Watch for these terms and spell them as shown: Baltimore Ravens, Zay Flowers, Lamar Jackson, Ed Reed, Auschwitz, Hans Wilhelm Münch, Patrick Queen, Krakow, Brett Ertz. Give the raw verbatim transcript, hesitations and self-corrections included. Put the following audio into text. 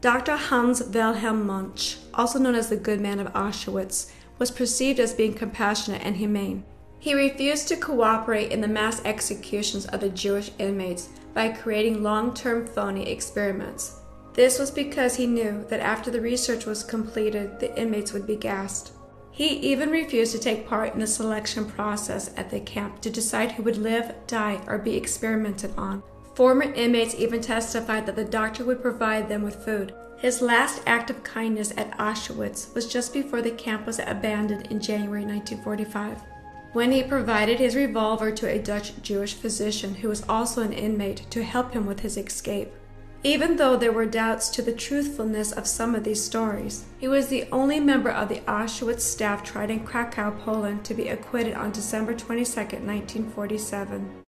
Doctor Hans Wilhelm Münch, also known as the Good Man of Auschwitz, was perceived as being compassionate and humane. He refused to cooperate in the mass executions of the Jewish inmates by creating long-term phony experiments. This was because he knew that after the research was completed, the inmates would be gassed. He even refused to take part in the selection process at the camp to decide who would live, die, or be experimented on. Former inmates even testified that the doctor would provide them with food. His last act of kindness at Auschwitz was just before the camp was abandoned in January nineteen forty-five, when he provided his revolver to a Dutch Jewish physician who was also an inmate to help him with his escape. Even though there were doubts to the truthfulness of some of these stories, he was the only member of the Auschwitz staff tried in Krakow, Poland, to be acquitted on December twenty-second, nineteen forty-seven.